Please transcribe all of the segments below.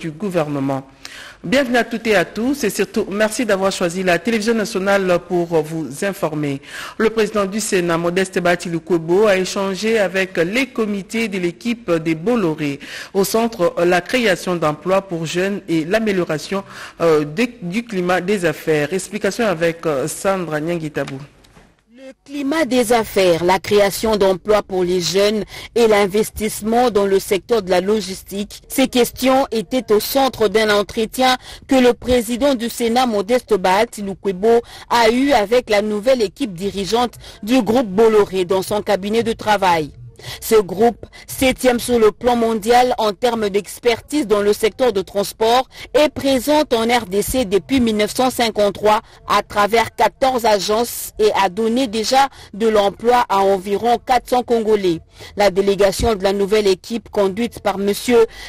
du gouvernement. Bienvenue à toutes et à tous et surtout merci d'avoir choisi la télévision nationale pour vous informer. Le président du Sénat, Modeste Bahati Lukwebo, a échangé avec les comités de l'équipe des Bolloré au centre la création d'emplois pour jeunes et l'amélioration du climat des affaires. Explication avec Sandra Nyangitabou. Le climat des affaires, la création d'emplois pour les jeunes et l'investissement dans le secteur de la logistique, ces questions étaient au centre d'un entretien que le président du Sénat, Modeste Bahati Lukwebo, a eu avec la nouvelle équipe dirigeante du groupe Bolloré dans son cabinet de travail. Ce groupe, 7e sur le plan mondial en termes d'expertise dans le secteur de transport, est présent en RDC depuis 1953 à travers 14 agences et a donné déjà de l'emploi à environ 400 Congolais. La délégation de la nouvelle équipe conduite par M.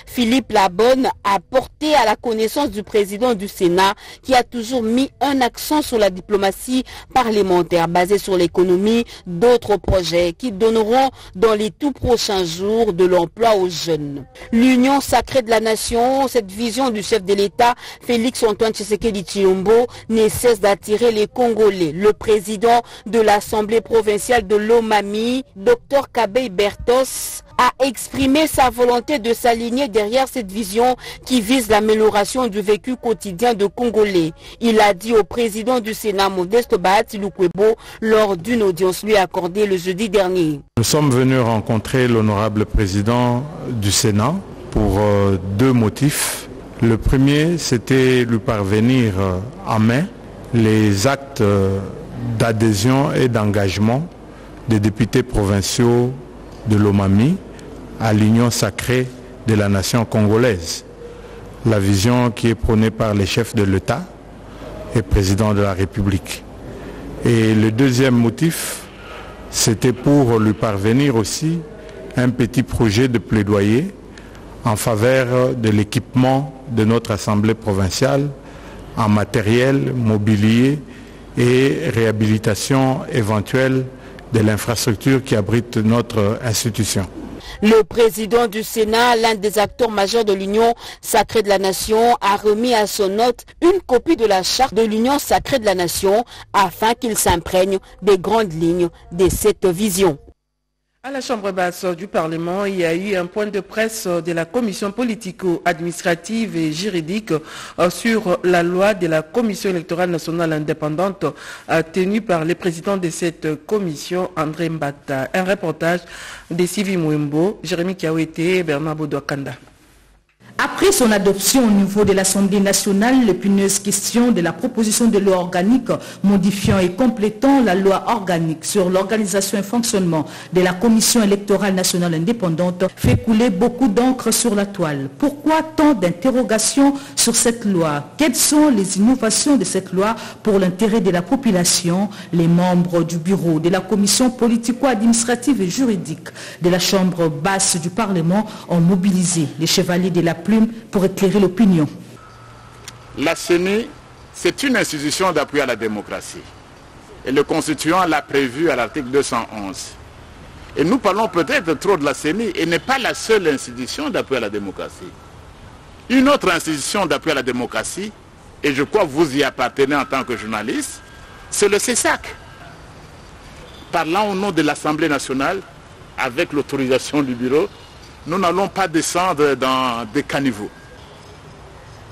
Philippe Labonne a porté à la connaissance du président du Sénat qui a toujours mis un accent sur la diplomatie parlementaire basée sur l'économie, d'autres projets qui donneront dans les tout prochains jours de l'emploi aux jeunes. L'union sacrée de la nation, cette vision du chef de l'État, Félix Antoine Tshisekedi Tshilombo, ne cesse d'attirer les Congolais. Le président de l'Assemblée provinciale de l'Omami, Dr Kabey Bertos, a exprimé sa volonté de s'aligner derrière cette vision qui vise l'amélioration du vécu quotidien de Congolais. Il a dit au président du Sénat, Modeste Bahati Lukwebo, lors d'une audience lui accordée le jeudi dernier. Nous sommes venus rencontrer l'honorable président du Sénat pour deux motifs. Le premier, c'était lui parvenir en main les actes d'adhésion et d'engagement des députés provinciaux de l'Omami à l'union sacrée de la nation congolaise. La vision qui est prônée par les chefs de l'État et président de la République. Et le deuxième motif, c'était pour lui parvenir aussi un petit projet de plaidoyer en faveur de l'équipement de notre Assemblée provinciale en matériel, mobilier et réhabilitation éventuelle de l'infrastructure qui abrite notre institution. Le président du Sénat, l'un des acteurs majeurs de l'Union sacrée de la Nation, a remis à son hôte une copie de la charte de l'Union sacrée de la Nation afin qu'il s'imprègne des grandes lignes de cette vision. À la Chambre basse du Parlement, il y a eu un point de presse de la commission politico-administrative et juridique sur la loi de la commission électorale nationale indépendante tenue par le président de cette commission, André Mbata. Un reportage de Sylvie Mwimbo, Jérémy Kiaweté et Bernard Boudouakanda. Après son adoption au niveau de l'Assemblée nationale, l'épineuse question de la proposition de loi organique modifiant et complétant la loi organique sur l'organisation et fonctionnement de la Commission électorale nationale indépendante fait couler beaucoup d'encre sur la toile. Pourquoi tant d'interrogations sur cette loi? Quelles sont les innovations de cette loi pour l'intérêt de la population? Les membres du bureau de la Commission politico-administrative et juridique de la Chambre basse du Parlement ont mobilisé les chevaliers de la plume pour éclairer l'opinion. La CENI, c'est une institution d'appui à la démocratie. Et le constituant l'a prévu à l'article 211. Et nous parlons peut-être trop de la CENI et n'est pas la seule institution d'appui à la démocratie. Une autre institution d'appui à la démocratie, et je crois que vous y appartenez en tant que journaliste, c'est le CESAC. Parlant au nom de l'Assemblée nationale, avec l'autorisation du bureau, nous n'allons pas descendre dans des caniveaux.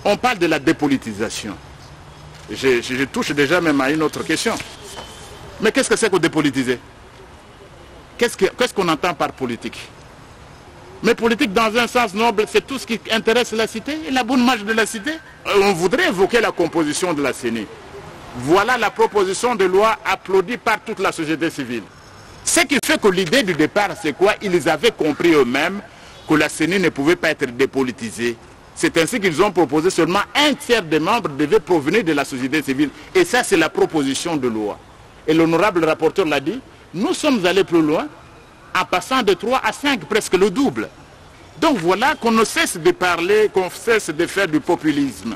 On parle de la dépolitisation. Je touche déjà même à une autre question. Mais qu'est-ce que c'est que dépolitiser? Qu'est-ce qu'on entend par politique? Mais politique dans un sens noble, c'est tout ce qui intéresse la cité et la bonne marche de la cité. On voudrait évoquer la composition de la CENI. Voilà la proposition de loi applaudie par toute la société civile. Ce qui fait que l'idée du départ, c'est quoi? Ils avaient compris eux-mêmes que la CENI ne pouvait pas être dépolitisée. C'est ainsi qu'ils ont proposé seulement un tiers des membres devait provenir de la société civile. Et ça, c'est la proposition de loi. Et l'honorable rapporteur l'a dit, nous sommes allés plus loin en passant de 3 à 5, presque le double. Donc voilà qu'on ne cesse de parler, qu'on cesse de faire du populisme.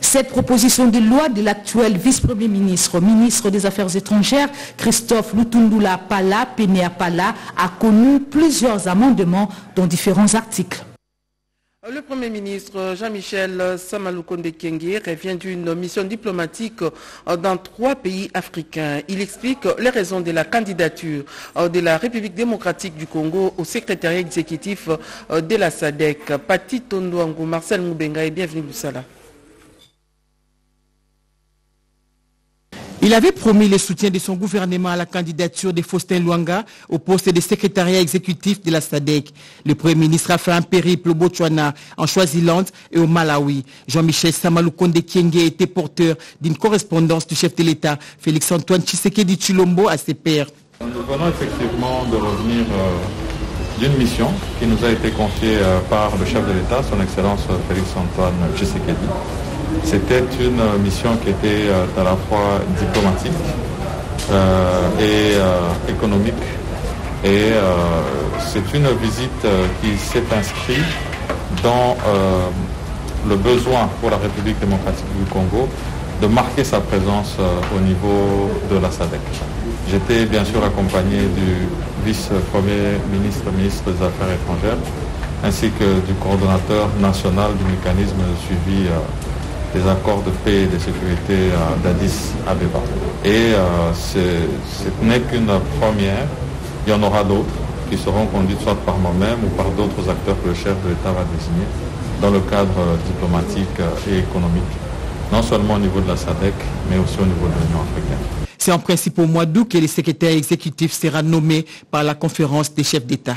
Cette proposition de loi de l'actuel vice-premier ministre, ministre des Affaires étrangères, Christophe Lutundula Pala-Penéa Pala, a connu plusieurs amendements dans différents articles. Le Premier ministre Jean-Michel Sama Lukonde Kyenge revient d'une mission diplomatique dans 3 pays africains. Il explique les raisons de la candidature de la République démocratique du Congo au secrétariat exécutif de la SADC. Patti Tondouango, Marcel Moubenga et Bienvenue Moussala. Il avait promis le soutien de son gouvernement à la candidature de Faustin Luanga au poste de secrétariat exécutif de la SADC. Le Premier ministre a fait un périple au Botswana, en Swaziland et au Malawi. Jean-Michel Sama Lukonde Kyenge était porteur d'une correspondance du chef de l'État, Félix Antoine Tshisekedi Tshilombo, à ses pairs. Nous venons effectivement de revenir d'une mission qui nous a été confiée par le chef de l'État, son Excellence Félix Antoine Tshisekedi. C'était une mission qui était à la fois diplomatique et économique. Et c'est une visite qui s'est inscrite dans le besoin pour la République démocratique du Congo de marquer sa présence au niveau de la SADC. J'étais bien sûr accompagné du vice-premier ministre des Affaires étrangères, ainsi que du coordonnateur national du mécanisme de suivi des accords de paix et de sécurité d'Addis Abeba. Et ce n'est qu'une première, il y en aura d'autres qui seront conduites soit par moi-même ou par d'autres acteurs que le chef de l'État va désigner dans le cadre diplomatique et économique, non seulement au niveau de la SADC, mais aussi au niveau de l'Union africaine. C'est en principe au mois d'août que le secrétaire exécutif sera nommé par la conférence des chefs d'État.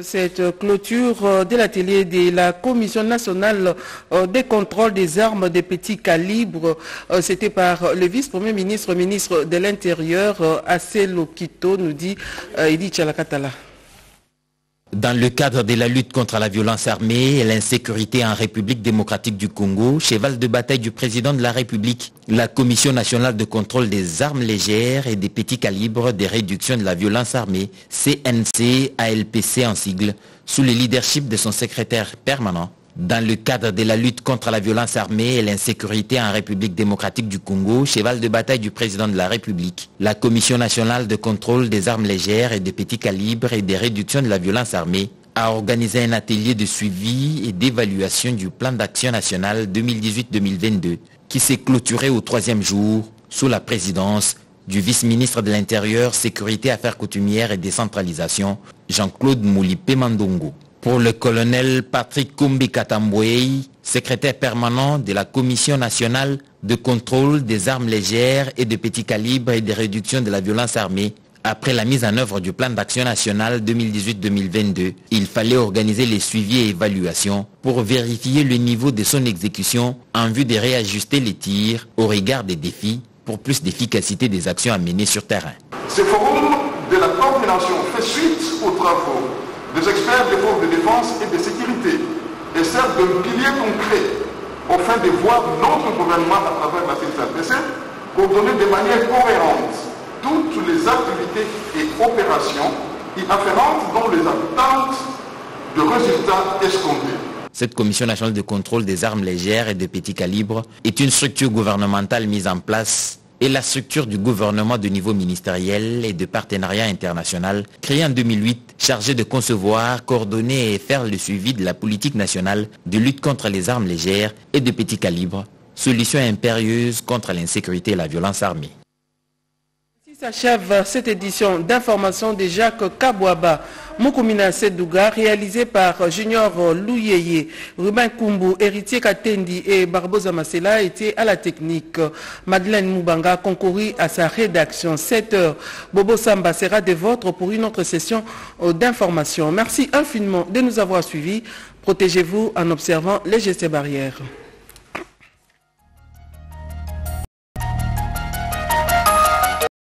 Cette clôture de l'atelier de la Commission nationale des contrôles des armes de petit calibre, c'était par le vice-premier ministre, ministre de l'Intérieur, Asselo Kito, nous dit Edi Tchalakatala. Dans le cadre de la lutte contre la violence armée et l'insécurité en République démocratique du Congo, cheval de bataille du président de la République, la Commission nationale de contrôle des armes légères et des petits calibres de réduction de la violence armée, CNC-ALPC en sigle, sous le leadership de son secrétaire permanent, dans le cadre de la lutte contre la violence armée et l'insécurité en République démocratique du Congo, cheval de bataille du président de la République, la Commission nationale de contrôle des armes légères et des petits calibres et des réductions de la violence armée a organisé un atelier de suivi et d'évaluation du plan d'action national 2018-2022 qui s'est clôturé au 3e jour sous la présidence du vice-ministre de l'Intérieur, Sécurité, Affaires coutumières et Décentralisation, Jean-Claude Moulipé-Mandongo. Pour le colonel Patrick Koumbi-Katambouéi, secrétaire permanent de la Commission nationale de contrôle des armes légères et de petits calibres et des réductions de la violence armée, après la mise en œuvre du plan d'action national 2018-2022, il fallait organiser les suivis et évaluations pour vérifier le niveau de son exécution en vue de réajuster les tirs au regard des défis pour plus d'efficacité des actions à mener sur terrain. Ce forum de la coordination fait suite aux travaux des experts des forces de défense et de sécurité et servent de pilier concret afin de voir notre gouvernement à travers la CNC-ALPC coordonner de manière cohérente toutes les activités et opérations y afférentes dans les attentes de résultats escomptés. Cette Commission nationale de contrôle des armes légères et de petits calibres est une structure gouvernementale mise en place et la structure du gouvernement de niveau ministériel et de partenariat international, créée en 2008, chargée de concevoir, coordonner et faire le suivi de la politique nationale de lutte contre les armes légères et de petits calibres, solution impérieuse contre l'insécurité et la violence armée. Ainsi s'achève cette édition d'information de Jacques Kabouaba, Mokoumina Seduga, réalisée par Junior Louyeye, Rubin Kumbu, Héritier Katendi et Barbosa Massela étaient à la technique. Madeleine Mubanga concourit à sa rédaction. 7h, Bobo Samba sera des vôtres pour une autre session d'information. Merci infiniment de nous avoir suivis. Protégez-vous en observant les gestes barrières.